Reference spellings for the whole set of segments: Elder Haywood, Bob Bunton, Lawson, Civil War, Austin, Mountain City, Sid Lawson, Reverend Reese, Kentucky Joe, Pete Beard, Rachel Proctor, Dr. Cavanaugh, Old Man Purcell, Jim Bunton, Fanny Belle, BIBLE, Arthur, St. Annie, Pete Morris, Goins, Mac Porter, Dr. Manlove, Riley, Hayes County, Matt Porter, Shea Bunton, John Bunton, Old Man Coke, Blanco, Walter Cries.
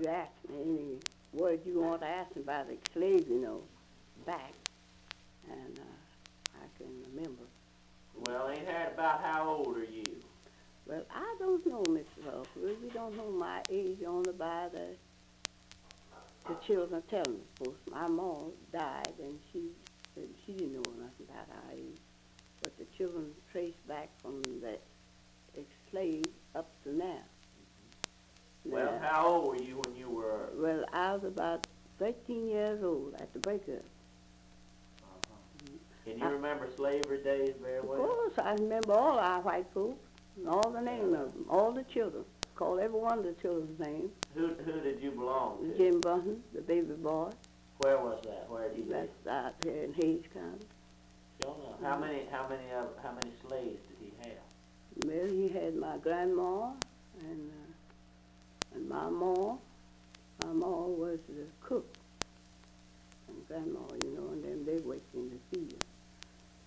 you ask me any word you want to ask me about the slave, you know, back. And I can remember. Well, ain't that about how old are you? Well, I don't know, Mr. Humphrey. We don't know my age only by the children telling us. Of course, my mom died, and she didn't know nothing about our age. But the children traced back from that slave up to now. Well, how old were you when you were? Well, I was about 13 years old at the breakup. Can you remember slavery days very well? Of course, I remember all our white folks, and all the names of them, all the children. Called every one of the children's names. Who did you belong to? Jim Bunton, the baby boy. Where was that? Where did you live? That's out here in Hayes County. Sure enough. How many slaves did he have? Well, he had my grandma and my ma. My ma was the cook. And grandma, you know, and then they worked in the field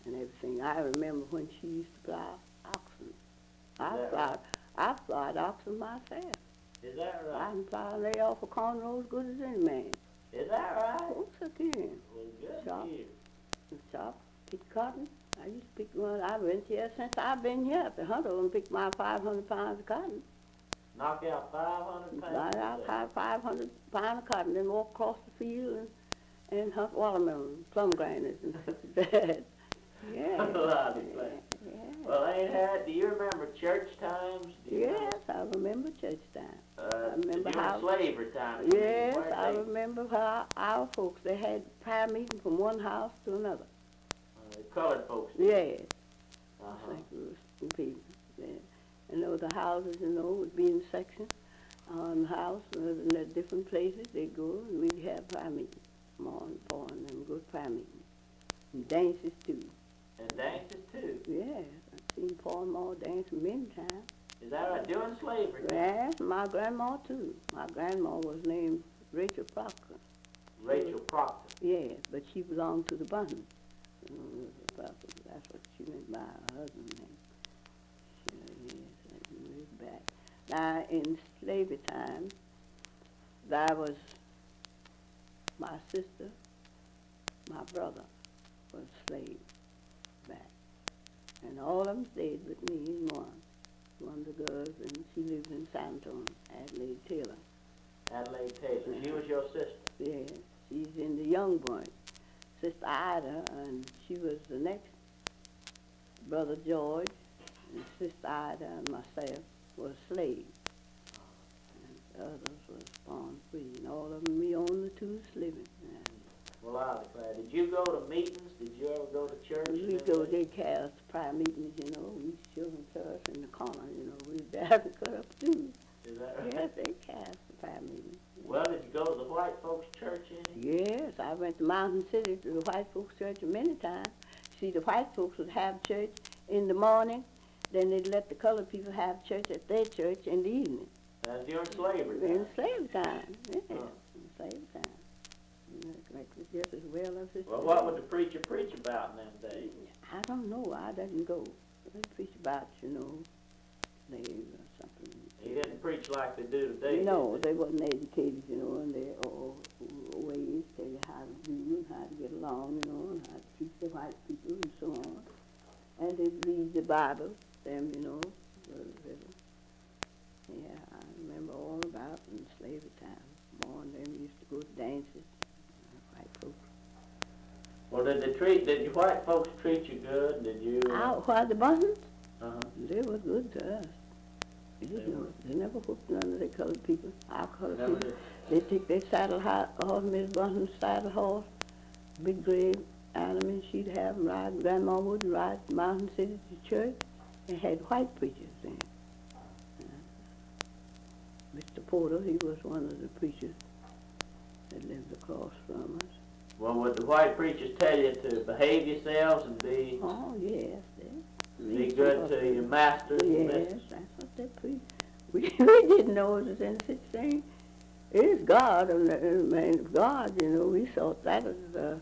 and everything. I remember when she used to plow oxen. I plowed oxen myself. Is that right? I can plow lay off a cornrow as good as any man. Is that right? Of course I can. Well, good to you. Shop, pick cotton. I used to pick one. I've been here since I've been here. The hunter and pick my 500 pounds of cotton. Knock out 500 pounds? Knock out 500 pounds of cotton, then walk across the field and hunt watermelon, plum grannies, and stuff like that. Yeah. Well, ain't that? Do you remember church times? Yes, I remember church time. I remember how slavery time. Yes, I remember how our folks, they had prayer meeting from one house to another. The colored folks. Yes. People. Yeah. And those the houses, you know, would be in sections on the house, and the different places they go, and we'd have prayer meetings. Morning and good family. And dances too. And dances too? Yes. I've seen Paul Moore dance many times. Is that right? Doing slavery? Yes, my grandma too. My grandma was named Rachel Proctor. Rachel Proctor? Yes, but she belonged to the Buntons. That's what she meant by her husband's name. So, yes, I can read back. Now, in slavery time, there was my sister, my brother, was slave back. And all of them stayed with me in one. One of the girls, and she lives in San Antonio, Adelaide Taylor. Adelaide Taylor. Mm-hmm. She was your sister? Yes. She's in the Young Boys. Sister Ida, and she was the next. Brother George, and Sister Ida, and myself were slaves. Others were spawned free, and all of them, we owned the two living. Well, I'll declare. Did you go to meetings? Did you ever go to church? We go to the prayer meetings, you know. We children church in the corner, you know. We back and cut up too. Is that right? Yes, they cast the prayer meetings. Well, did you go to the white folks' church any? Yes, I went to Mountain City to the white folks' church many times. See, the white folks would have church in the morning, then they'd let the colored people have church at their church in the evening. That's during slavery time. In slavery time, yeah. Huh. In slavery time. Like just as well as this. Well, what would the preacher preach about in them days? I don't know. I didn't go. They preach about, you know, slaves or something. He didn't preach like they do today. No, they wasn't educated, you know, and they all ways tell you how to do and how to get along, you know, and how to treat the white people and so on. And they read the Bible, them, you know. Yeah, I remember all about in slavery time. More of them used to go to dances, white folks. Well, did the white folks treat you good? Did you? Why, the Buntons? Uh-huh. They were good to us. They never hooked none of the colored people, our colored people. They take their saddle horse, Miss Bunton's saddle horse, big gray animal, she'd have them ride. Grandma would ride Mountain City to church. They had white preachers then. Mr. Porter, he was one of the preachers that lived across from us. Well, would the white preachers tell you to behave yourselves and be... Oh, yes. Be good to your masters and mistresses? Yes, that's what they preached. We didn't know it was any such thing. It is God, and the man of God, you know, we thought that was a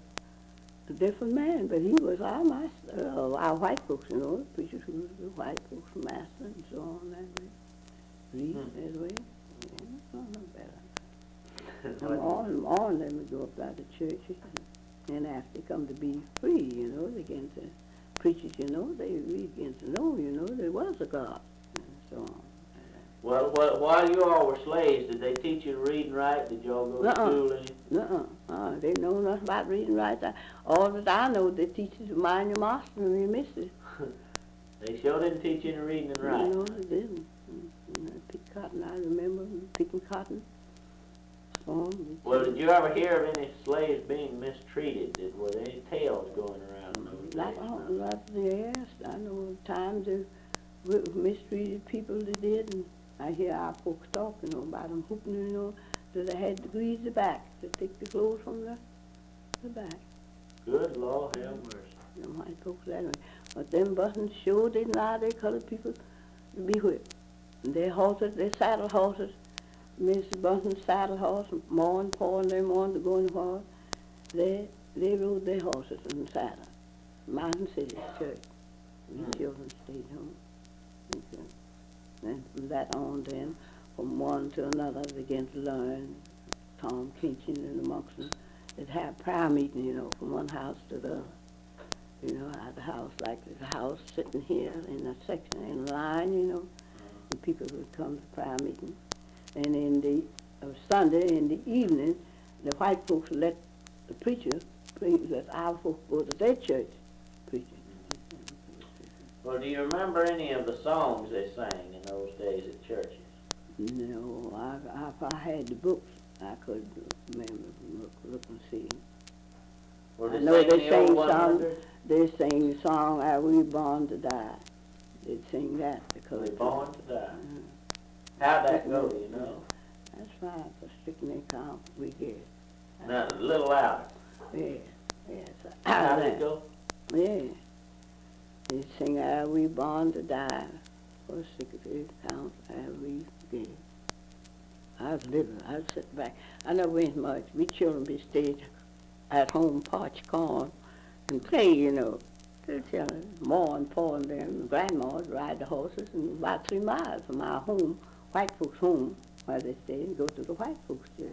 different man, but he was our master, our white folks, you know, the preachers who was the white folks' master and so on that way. Reese, that way. Yeah, I don't know better. On them would go up out of churches, and after they come to be free, you know, they began to, preachers, you know, they began to know, you know, there was a God, and so on. Well, while you all were slaves, did they teach you to read and write? Did y'all go to school? They know nothing about reading and writing. All that I know, they teach you to mind your master and your missus. They sure didn't teach you to read and write. No, they didn't. Pick cotton, I remember picking cotton. Well, did you ever hear of any slaves being mistreated? Were there any tales going around those days? Yes, I know of times they mistreated people, they did, and I hear our folks talking, you know, about them hooping, you know, that they had to grease the back, to take the clothes from the back. Good Lord, have mercy. You know, white folks that way. But them Buttons sure didn't allow their colored people to be whipped. They halted, their saddle horses, Mrs. Bunton's saddle horse, Ma and Pa and them on to go in the horse. They rode their horses in the saddle. Mountain City Church. The children stayed home. And from that on then, from one to another, they began to learn, Tom teaching and amongst them. They'd have prayer meeting, you know, from one house to the other. You know, out of the house, like there's a house sitting here in a section, in a line, you know, and people would come to prayer meeting. And in the Sunday, in the evening, the white folks let the preacher preach, let our folks go to their church preaching. Well, do you remember any of the songs they sang in those days at churches? No, if I had the books, I could remember, look and see. Well, I know they sang songs. They sang the song, "Are We Born to Die?" They'd sing that because we born to die. How'd that go, you know? That's right, for sticking account we get. Now, a little louder. Yeah, yes. How'd it go? Yeah. They sing, "Are we born to die? For sticking account are we get." I was living, I was sitting back. I never went much. We children, we stayed at home, parched corn, and play, you know. They're telling Ma and Pa and them, grandmas ride the horses, and about 3 miles from our home, white folks' home, where they stay, and go to the white folks' church.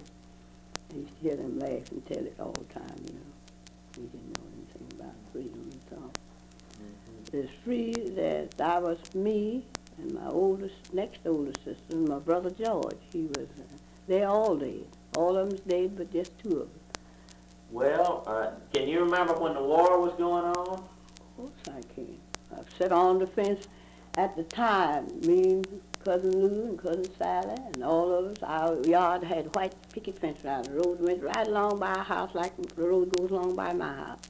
I used to hear them laugh and tell it all the time, you know. We didn't know anything about freedom and so on. There's three, that was me and my next oldest sister, and my brother George. He was there all day. All of them's dead, but just two of them. Well, can you remember when the war was going on? Of course I can. I've sat on the fence at the time, me Cousin Lou and Cousin Sally and all of us, our yard had white picket fence around the road, went right along by our house like the road goes along by my house.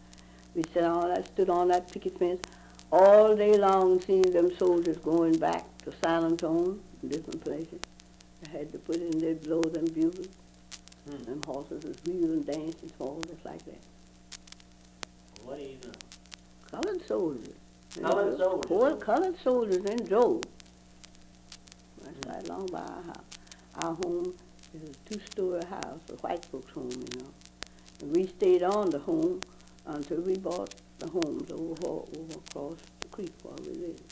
We stood on that picket fence all day long, seeing them soldiers going back to San Antonio and different places. They had to put in their blow them bugles, and them horses was wheeling, dancing, all just like that. What do you know? Colored soldiers. Colored soldiers? Poor colored soldiers in Joe. Right along by our house. Our home is a two-story house, a white folks' home, you know. And we stayed on the home until we bought the homes over across the creek where we lived.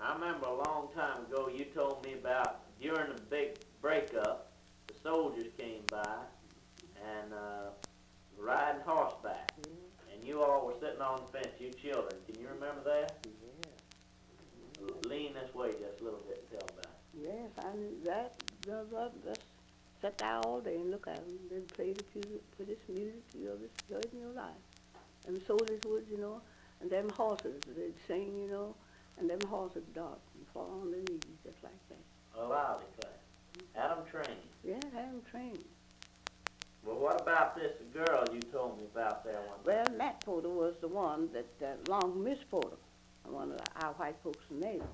I remember a long time ago you told me about during the big breakup, the soldiers came by and riding horseback, and you all were sitting on the fence, you children. Can you remember that? Yeah. Lean this way just a little bit and tell about it. Yes, I knew that. Just sat there all day and look at them, then play the music, put this music, you know, this joy in your life. And soldiers would, you know, and them horses, they'd sing, you know, and them horses dart and fall on their knees, just like that. Oh, wow, they play. Had them trained. Yeah, had them trained. Well, what about this girl you told me about there one day? Well, Matt Porter was the one that along Miss Porter, one of our white folks' neighbors.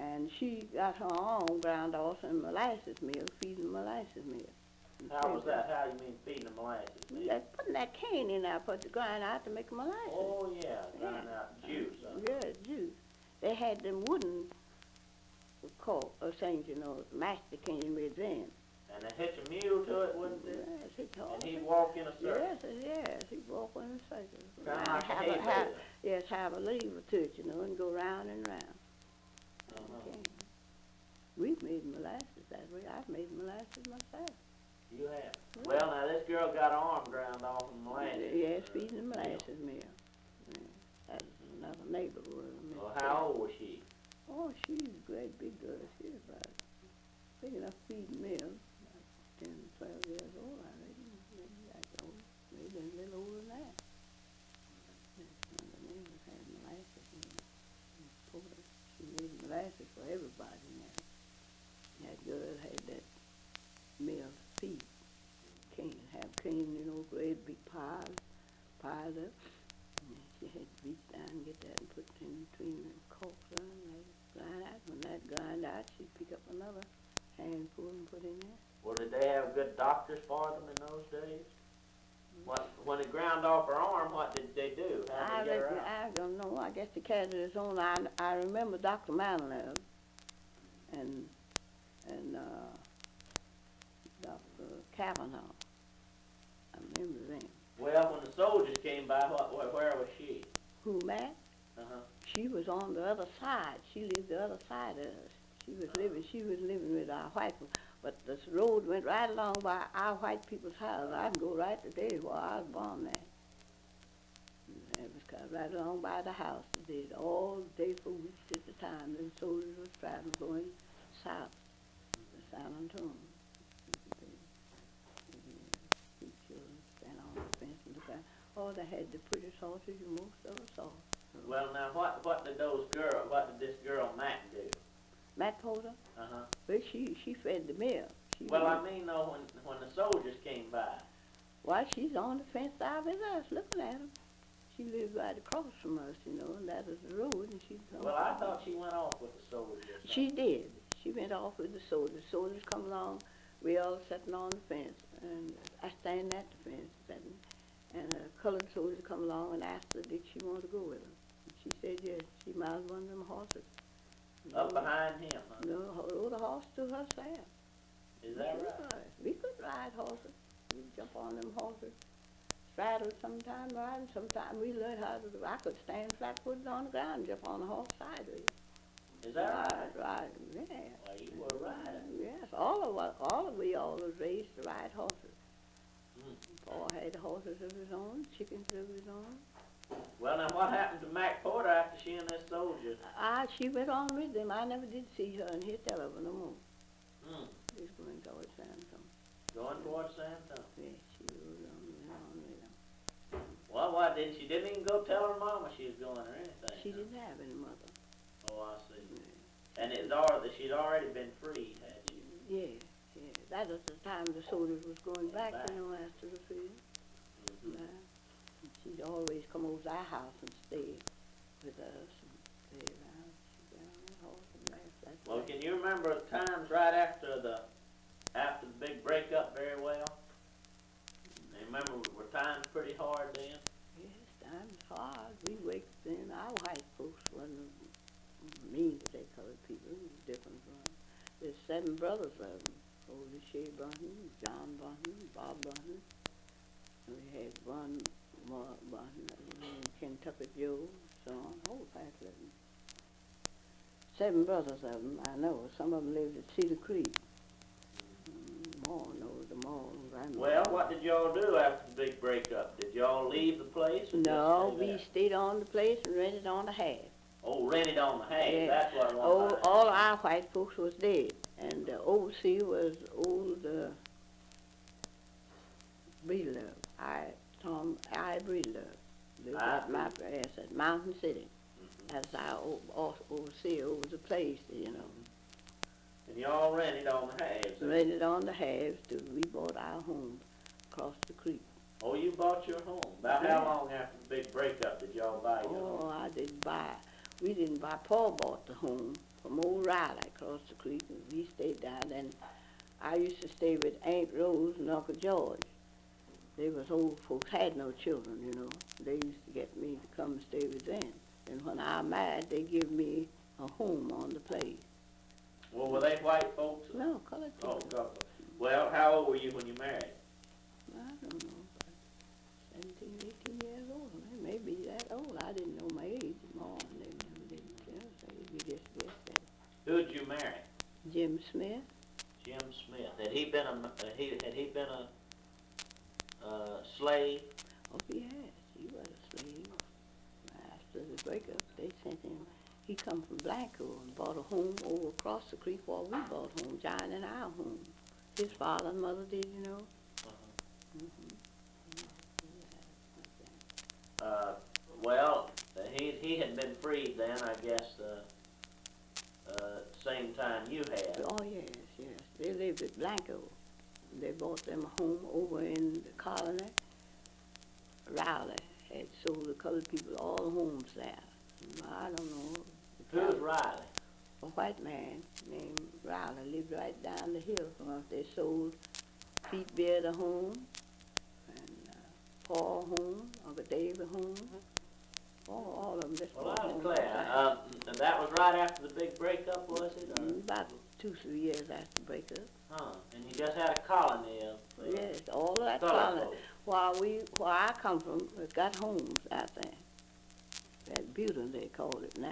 And she got her own ground off in molasses meal, feeding molasses meal. How was that? How do you mean feeding the molasses meal? Like putting that cane in there, put the grind out to make molasses. Oh, yeah, grind out juice. Yeah, juice. They had them wooden things, you know, mashed the cane with them. And they hitch a mule to it, wouldn't they? Yes, he told me. And he'd walk in a circle. Yes, he'd walk in a circle. Yes, have a leave or two, you know, and go round and round. Okay. We've made molasses that way. I've made molasses myself. You have. Really? Well, now this girl got her arm ground off in molasses. Yes, feeding the molasses mill. Yeah. That was another neighbor room. Well, how old was she? Oh, she's a great big girl. She was about big enough feeding mills, about 10, 12 years old, I reckon. Maybe that old, maybe a little older than that. And the neighbors had molasses and Porter. She made molasses for everybody now. That girl had that mill feed. Can't have cream, you know, great big piles up. And she had to reach down and get that and put it in between the corks on and let it grind out. When that grind out, she'd pick up another handful and put in there. Well, did they have good doctors for them in those days? When it ground off her arm, what did they do? How did they get her out? I don't know. I guess they carried it on. I remember Dr. Manlove and Dr. Cavanaugh. I remember them. Well, when the soldiers came by, where was she? Who, Matt? Uh-huh. She was on the other side. She lived the other side of us. She was living with our white people. But this road went right along by our white people's house. I'd go right today where I was born at. And it was kind of right along by the house. They did all day for weeks at the time. The soldiers were traveling, going south to San Antonio. The children stand on the fence and look out. Oh, they had the pretty sausage and most of us saw. Well, now, what did this girl Matt do? Matt Porter? Uh-huh. But she fed the mill. Well, I mean, though, when the soldiers came by. Well, she's on the fence side with us, looking at them. She lived right across from us, you know, and that was the road, and she's on. Well, I thought she went off with the soldiers. She did. She went off with the soldiers. The soldiers come along, we all sitting on the fence, and I stand at the fence, and a colored soldier come along and asked her, did she want to go with them? And she said, yes. She mounted one of them horses. Up behind him, huh? No, rode a horse to herself. Is that right? We could ride horses. We'd jump on them horses. Straddle sometime, ride sometime. We learned how to do. I could stand flat-footed on the ground and jump on the horse sideways. Is that right? Right, yeah. Well, you were riding. Yes, all of us raised to ride horses. Paul had horses of his own, chickens of his own. Well, now, what happened to Mac Porter after she and that soldier? She went on with them. I never did see her and hear tell of her no more. She's going towards San Antonio. Going towards San Antonio? Yes, she went on with them. Well, why didn't she? Didn't even go tell her mama she was going or anything? She didn't have any mother. Oh, I see. Yeah. And she'd already been freed, had she? Yeah, yeah. That was the time the soldiers was going back, you know, after the freedom. Mm-hmm. Right. She'd always come over to our house and stay with us and stay around. She'd get on that horse and laugh. Well, can you remember times right after the big breakup very well? You remember were times pretty hard then? Yes, times hard. We waked then. Our white folks wasn't mean to their colored people. It was different from them. There's 7 brothers of them. Older Shea Bunton, John Bunton, Bob Bunton. We had one more Bunton, Kentucky Joe, so on, whole pack of them. 7 brothers of them, I know. Some of them lived at Cedar Creek. Well, what did y'all do after the big breakup? Did y'all leave the place? No, we stayed on the place and rented on the half. Oh, rented on the half, yeah. That's what I wanted. Oh, all our white folks was dead, and the overseer was old Breedlove. I Breedlove. Lived at my ass at Mountain City. That's our overseer over the place, you know. And y'all rented on the halves? Rented on the halves till we bought our home across the creek. Oh, you bought your home. About how long after the big breakup did y'all buy your home? Oh, I didn't buy. We didn't buy. Paul bought the home from old Riley across the creek, and we stayed down. And I used to stay with Aunt Rose and Uncle George. They was old folks, had no children, you know. They used to get me to come and stay with them. And when I married, they give me a home on the place. Well, were they white folks? No, colored people. Oh, colored. Well, how old were you when you married? I don't know, 17, 18 years old. Maybe that old. I didn't know my age. Jim Smith. Jim Smith. Had he been a slave? Oh, yes, he was a slave. After the breakup, they sent him. He come from Blanco and bought a home over across the creek while we bought a home, John and our home. His father and mother did, you know. Well, he had been freed then, I guess, same time you had. Oh, yes, yes. They lived at Blanco. They bought them a home over in the colony. Riley had sold the colored people all the homes there. I don't know. Who's Riley? A white man named Riley lived right down the hill from us. They sold Pete Beard a home, and Paul home, Uncle David home. All of them. Just well, I declare, that was right after the big breakup, was it? About 2-3 years after the breakup. Huh? And you just had a colony of. Yes, all of that colony. Folks. Where I come from, it got homes out there. That Buda they called it now.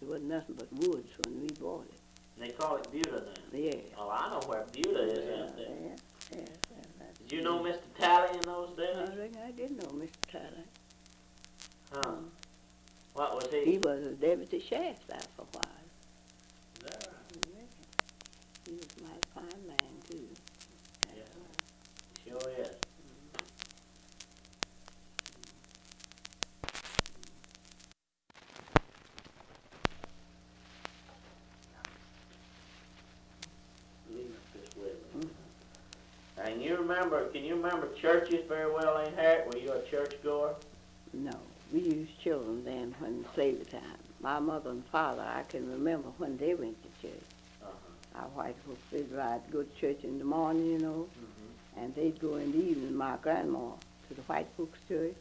It wasn't nothing but woods when we bought it. They call it Buda now. Yeah. Oh, I know where Buda is out there. Yeah, yeah, yeah. Did you know Mr. Talley in those days? I did know Mr. Talley. Huh. What was he? He was a deputy sheriff out for a while. There. Yeah. He was a mighty fine man, too. That's yeah. Right. Sure is. And you remember, can you remember churches very well in Harriet? Were you a churchgoer? No. We used children then when slavery time. My mother and father, I can remember when they went to church. Our white folks, they'd ride, go to church in the morning, you know, and they'd go in the evening, my grandma, to the white folks' church.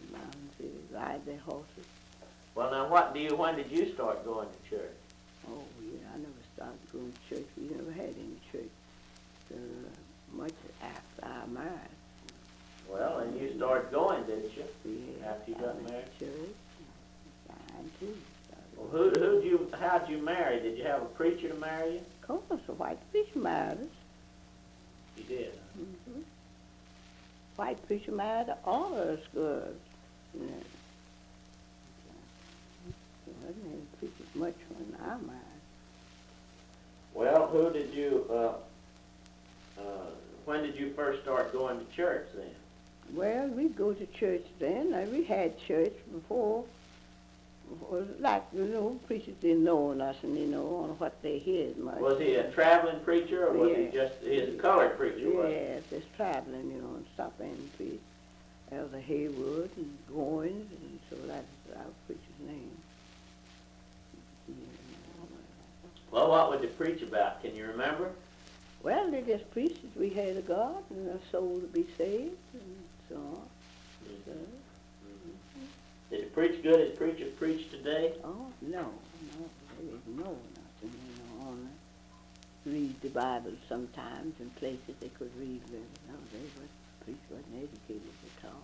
And Mountain City, ride their horses. Well, now, when did you start going to church? Oh, yeah, I never started going to church. We never had any church. Much after I married. Well, and you started going, didn't you? Yeah. After you got married? Sure. Fine, too. Well, how'd you marry? Did you have a preacher to marry you? Of course, a white preacher married us. He did, huh? Mm-hmm. White preacher married all of us girls. Yeah. There wasn't any preachers much when I married. Well, who did you, when did you first start going to church then? Well, we'd go to church then. We had church before like, you know, preachers didn't know us and they know on what they heard much. Was he a traveling preacher or was he just his colored preacher? Yes, it's traveling, you know, and stopping and preach. Elder Haywood and Goins, and so that's our preacher's name. Yeah. Well, what would they preach about? Can you remember? Well, they just preached that we had a God and a soul to be saved and so on. Mm-hmm. Did the preach good as preachers preach today? Oh, no. They didn't know nothing. They know only read the Bible sometimes in places they could read. No, preachers wasn't educated at all.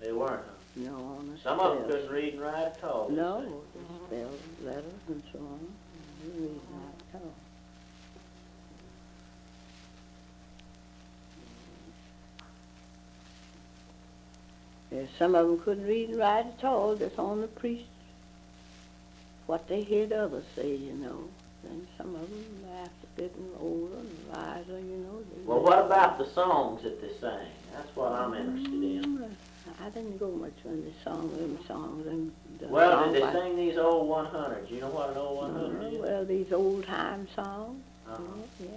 They weren't, huh? No, honestly. Some of them couldn't read and write at all. No, they spelled letters and so on. They didn't read and write at all. Some of them couldn't read and write at all. That's on the priest, what they heard others say, you know. And some of them, after getting older and wiser, you know. Well, what about the songs that they sang? That's what I'm interested in. I didn't go much on the songs. Well, did they sing these old 100s? You know what an old 100 is? Well, these old-time songs. Yeah.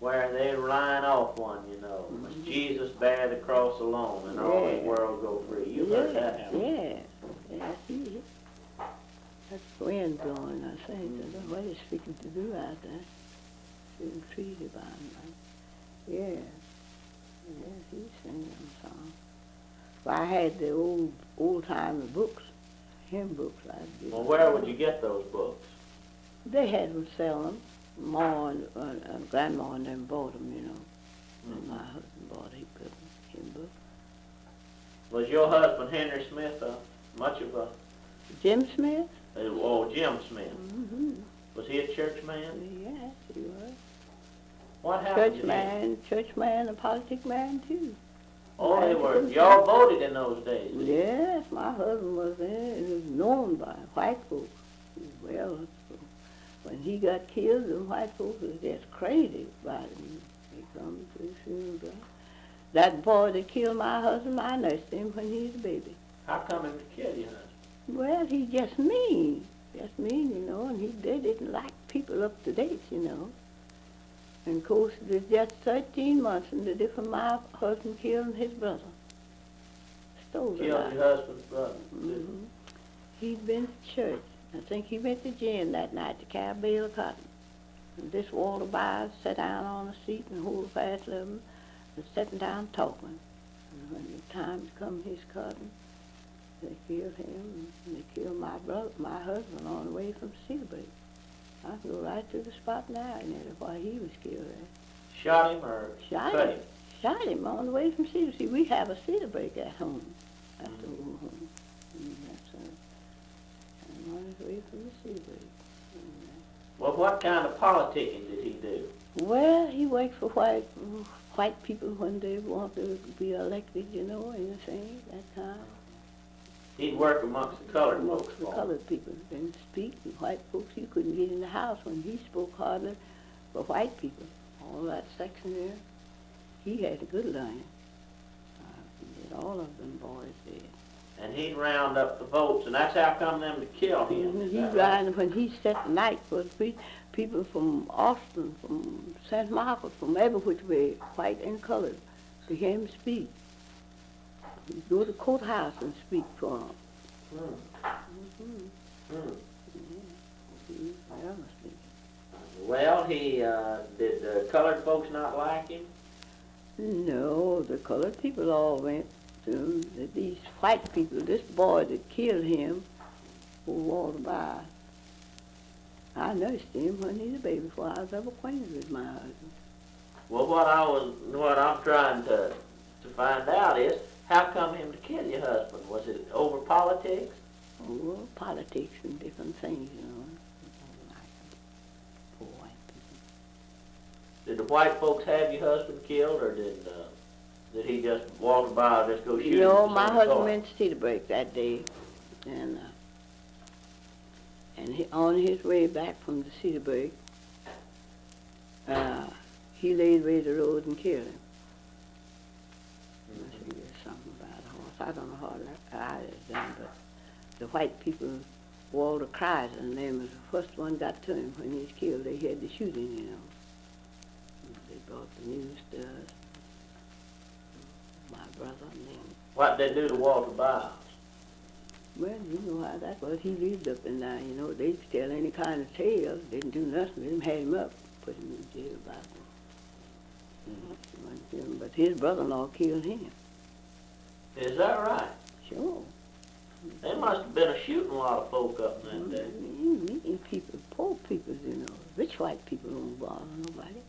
Where they line off one, you know. Must Jesus bear the cross alone and all the world go free. You heard that happen. Yeah, I see it. That's the wind blowing, I think. I don't know what it's speaking to do out there. Shooting trees about them. Yeah, he sang them songs. Well, I had the old-time books, hymn books. Well, where would you get those books? They had them sell them. Ma and Grandma and them bought them, you know. And my husband bought him book. Was your husband, Henry Smith, much of a... Jim Smith? Oh, Jim Smith. Was he a church man? Yes, he was. What happened? Church man, a politic man too. Oh, they were. Y'all voted in those days. Yes, my husband was there, and he was known by white folks. Well, when he got killed, the white folks was just crazy about him. They come to the funeral. That boy that killed my husband, I nursed him when he was a baby. How come him to kill you, husband? Well, he's just mean. Just mean, you know, and they didn't like people up to date, you know. And of course, it was just 13 months and the different my husband killed his brother. Stole the killed your husband's brother. Mm-hmm. He'd been to church. I think he went to gym that night to Cowbell Cotton. And this Walter Biles sat down on the seat and hold fast of him and sitting down talking. And when the time come his cotton, they killed him and they killed my brother, my husband, on the way from Cedar Break. I can go right to the spot now and that's why he was killed at. Shot him or shot him? Shot him on the way from Cedar. See, we have a Cedar Break at home, at the old home. And that's and on his way from the Cedar Break. Well, what kind of politicking did he do? Well, he worked for white people when they want to be elected, you know, anything that time. He'd work amongst the colored folks. Amongst the colored people and speak to white folks. You couldn't get in the house when he spoke hardly for white people. All that section there, he had a good line. He did all of them boys there. And he'd round up the votes, and that's how come them to kill him. He round, when he set the night for people from Austin, from St. Michael, from every which way, white and colored, to hear him speak. He'd go to the courthouse and speak for him. Well, he did the colored folks not like him? No, the colored people all went to him. These white people, this boy that killed him, old Walter Biles. I nursed him when he was a baby before I was ever acquainted with my husband. Well, what I'm trying to find out is, how come him to kill your husband? Was it over politics? Over politics and different things, you know. Poor white people. Did the white folks have your husband killed, or did he just walk by and just go shooting? No, my husband went to Cedar Break that day, and he, on his way back from the Cedar Break, he laid way to the road and killed him. I don't know how I had done, but the white people, Walter Cries and them, was the first one got to him when he was killed. They had the shooting, you know. They brought the news to us. My brother and them. What did they do to Walter Biles? Well, you know how that was. He lived up and down, you know. They'd tell any kind of tales. Didn't do nothing with him. Had him up, put him in jail about him. But his brother-in-law killed him. Is that right? Sure. There must have been a shooting lot of folk up in that day. Meeting people, poor people, you know. Rich white people don't bother nobody.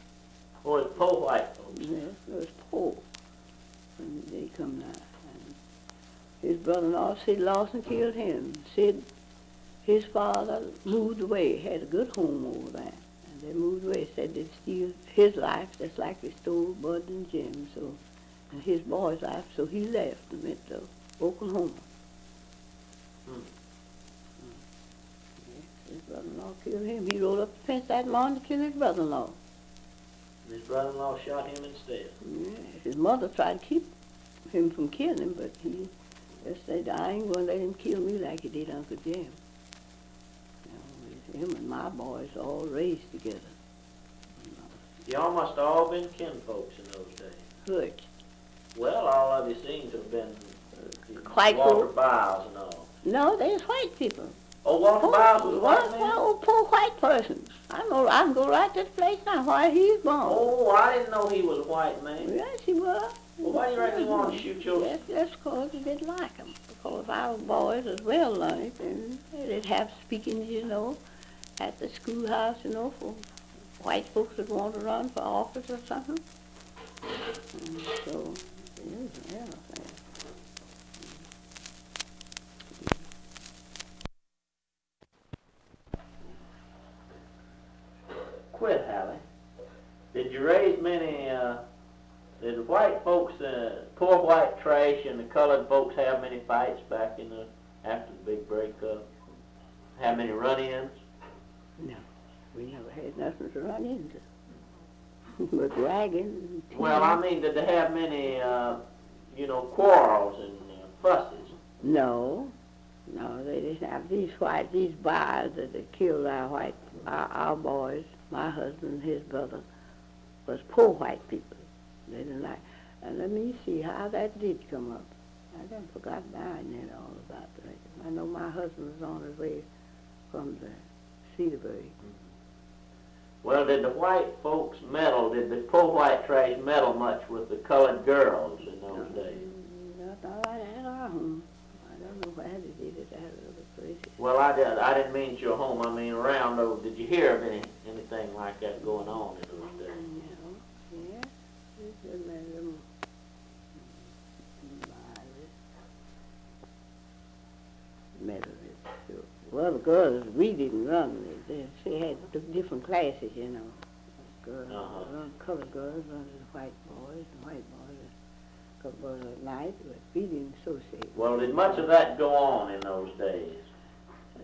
Or it's poor white folks. Yes, it's poor. And they come out. His brother-in-law, Sid Lawson, killed him. Sid, his father, moved away, had a good home over there. And they moved away, said they'd steal his life just like they stole Bud and Jim, so. And his boy's life, so he left and went to Oklahoma. Yes, his brother-in-law killed him. He rode up the fence that morning to kill his brother-in-law. His brother-in-law shot him instead. Yes, his mother tried to keep him from killing him, but he just said, I ain't going to let him kill me like he did Uncle Jim. You know, him and my boys all raised together. Y'all must have all been kin folks in those days. Good. Well, all of you seem to have been Walter Biles and all. No, there's white people. Oh, Walter Biles was white man? Oh, poor white person. I can go right to this place now where he's born. Oh, I didn't know he was a white man. Yes, he was. Well, why do you reckon you want to shoot your... That's because he didn't like him. Because our boys as well learned, and they'd have speakings, you know, at the schoolhouse, you know, for white folks that want to run for office or something. And so... Yeah. folks have many fights back in the, after the big breakup? Have many run-ins? No, we never had nothing to run into. But wagons. Well, I mean, did they have many, you know, quarrels and fusses? No. No, they didn't have these white, these buyers that they killed our white, our boys, my husband and his brother, was poor white people. They didn't like, and let me see how that did come up. I done forgot mine and all about that. I know my husband was on his way from the Cedar Break. Well, did the white folks meddle, did the poor white trash meddle much with the colored girls in those days? Not at all. I don't know why they did it out of the place. Well, I didn't mean at your home, I mean around, though. Did you hear of anything like that going on in those days? No, yeah. It's just made them meddle. Well, the girls, we didn't run. They had different classes, you know. Girls, colored girls running the white boys, and white boys colored boys at night, but we didn't associate. Well, did much of that go on in those days?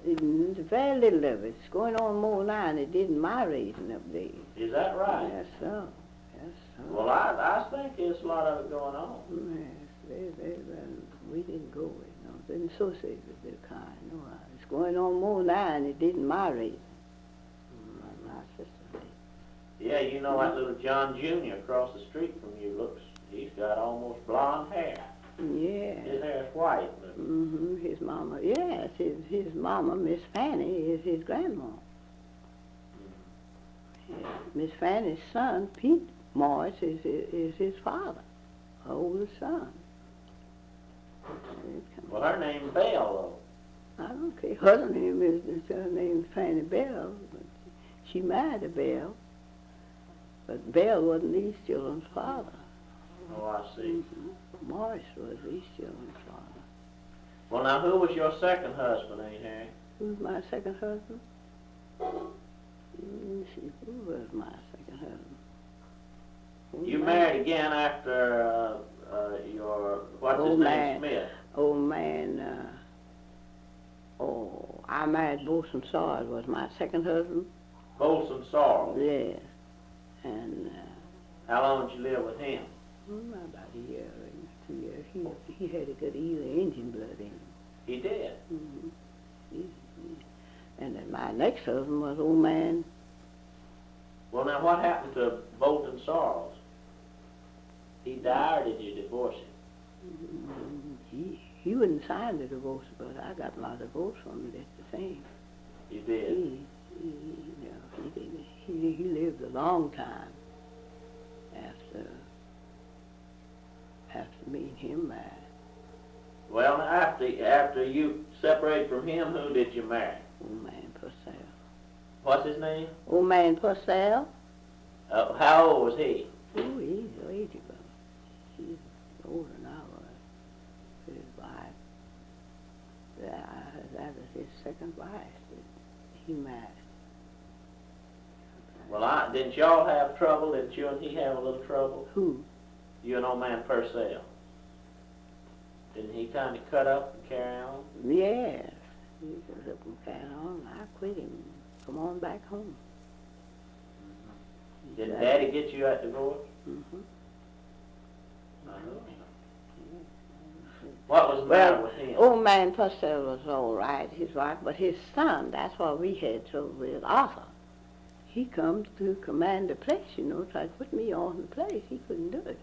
Very little of it. It's going on more now than it did in my raising up days. Is that right? Yes, sir. Yes, sir. Well, I think there's a lot of it going on. Yes, very well. We didn't go with it, no. Didn't associate with their kind, no. It's going on more now than it did in my raising. My sister raised. Yeah, you know that little John Jr. across the street from you looks, he's got almost blonde hair. Yeah. His hair's white. But his mama, yes, his mama, Miss Fanny, is his grandma. Miss Fanny's son, Pete Morris, is his father, her oldest son. Well, her name's Belle, though. I don't care. Her name is, her name's Fanny Belle, but she married a Belle. But Belle wasn't these children's father. Oh, I see. Morris was these children's father. Well, now, who was your second husband, ain't he? Who was my second husband? Who was my second husband? You married again after your, what's his name, Smith? Old man, I married Bolton Sorrells, was my second husband. Bolton Sorrells? Yes. And how long did you live with him? About a year and 2 years. He had a good Indian blood in him. He did? Mm-hmm. And then my next husband was Old Man. Well, now, what happened to Bolton Sorrells? He died, or did you divorce him? He wouldn't sign the divorce, but I got my divorce from him, that's the thing. You did? He lived a long time after me and him married. Well, after you separated from him, who did you marry? Old Man Purcell. What's his name? Old Man Purcell. How old was he? Oh, he's 80, brother. He's older than I was. His wife. That was his second wife that he married. Well, didn't y'all have trouble? Didn't you and he have a little trouble? Who? You and Old Man Purcell. Didn't he kind of cut up and carry on? Yes. He cut up and carry on. I quit him. Come on back home. Did Daddy get you out divorce? What was the matter with him? Old Man Purcell was all right, his wife, but his son, that's why we had trouble with Arthur. He come to command the place, you know, tried to put me on the place. He couldn't do it.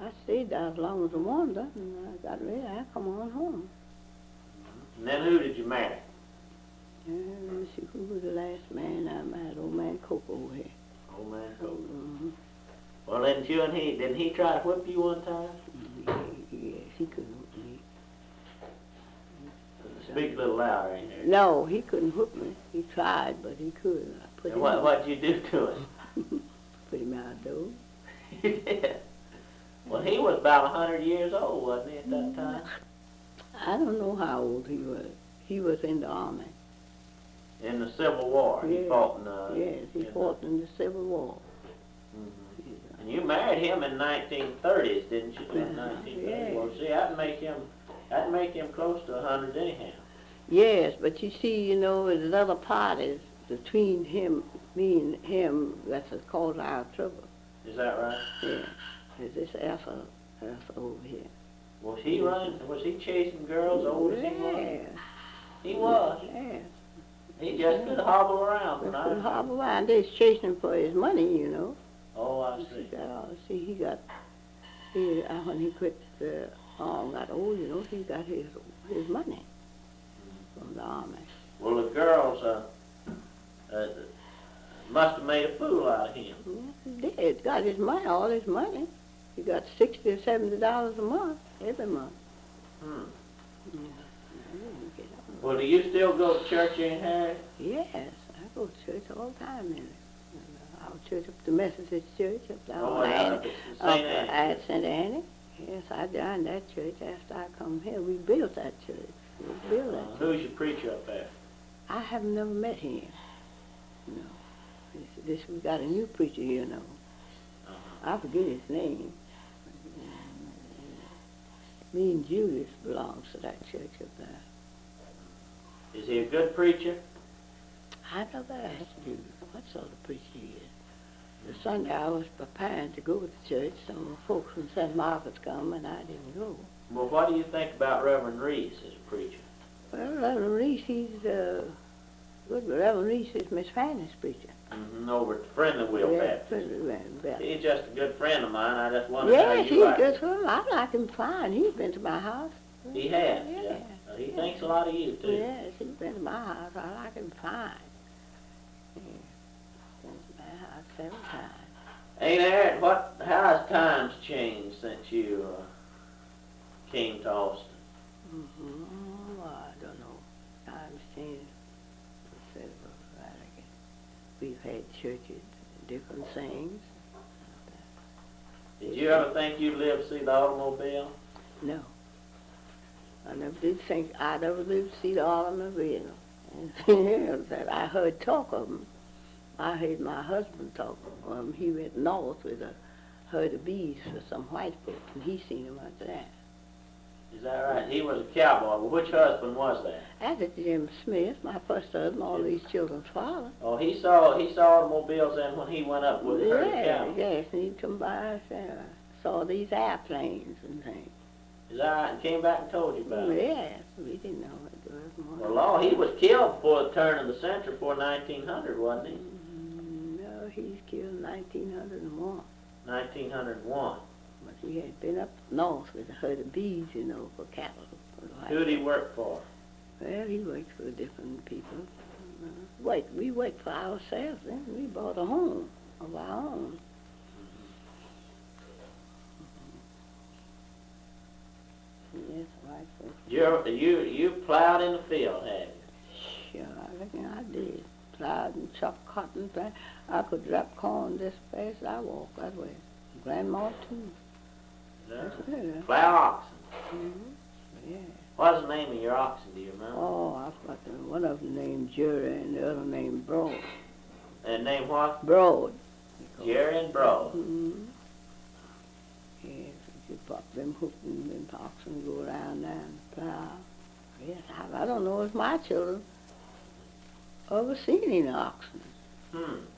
I stayed there as long as I wanted, and I got ready. I come on home. And then who did you marry? Let me see, who was the last man I married? Old Man Coke over here. Old Man Coke. Well, didn't he try to whip you one time? Yes, he couldn't whip me. Speak a little louder, ain't there? No, he couldn't whip me. He tried, but he couldn't. I put him out. What'd you do to him? Put him out, though. You did? Well, he was about 100 years old, wasn't he, at that time? I don't know how old he was. He was in the Army. In the Civil War, yes, he fought in the Civil War. And you married him in 1930s, didn't you? In 1931. Yeah. See, I'd make him close to 100 anyhow. Yes, but you see, you know, there's other parties between him, me and him, that's what caused our trouble. Is that right? Yeah. There's this alpha over here. Was he running? Was he chasing girls old as he was? He was. Yeah. He just could hobble around. They was chasing him for his money, you know. Oh, I see. When he quit the arm, got old, you know, he got his money from the army. Well, the girls must have made a fool out of him. Yes, he did. Got his money, all his money. He got $60 or $70 a month, every month. Hmm. Yeah. Well, do you still go to church in Harry? Yes, I go to church all the time. Our church up the Methodist church up there. Oh, at St. Annie. Yes, I joined that church after I come here. We built that church. Who's your preacher up there? I have never met him. No. We got a new preacher, you know. I forget his name. Me and Julius belongs to that church up there. Is he a good preacher? I never asked him what sort of preacher he is. The Sunday I was preparing to go to the church. Some folks from St. Margaret's come and I didn't go. Well, what do you think about Reverend Reese as a preacher? Well, Reverend Reese, he's good, but Reverend Reese is Miss Fanny's preacher. No, but friendly Will Baptist. He's just a good friend of mine. I just wondered how you like him. Yes, he's good. I like him fine. He's been to my house. He has? Yeah. He thinks a lot of you, too. Yes, he's been to my house. I like him fine. Yeah. He's been to my house several times. Ain't Eric, how has times changed since you came to Austin? I don't know. Times changed. We've had churches, different things. Did you ever think you'd live to see the automobile? No. I never did think I'd ever live to see the automobile. I heard talk of them. I heard my husband talk of them. He went north with a herd of bees for some white folks, and he seen them out there. Is that right? He was a cowboy. Which husband was that? That's Jim Smith, my first husband, all these children's father. Oh, he saw automobiles then when he went up with her cowboy. Yes, and he'd come by and saw these airplanes and things. Is that right? And came back and told you about it? Yes, we didn't know what it was more. Well, Lord, he was killed before the turn of the century, before 1900, wasn't he? No, he was killed in 1901. 1901. But he had been up north with a herd of bees, you know, for cattle. Who did he work for? Well, he worked for different people. We worked for ourselves then. We bought a home of our own. Yes, right. You plowed in the field, had you? Sure, I reckon I did. Plowed and chopped cotton. I could drop corn just as fast as I walked that way. Grandma, too. Plow oxen. Yeah. What's the name of your oxen, do you remember? Oh, I forgot them. One of them named Jerry and the other named Broad. And named what? Broad. Jerry and Broad. Yes, you pop them hoops and them oxen go around there and plow. Yes, I don't know if my children ever seen any oxen.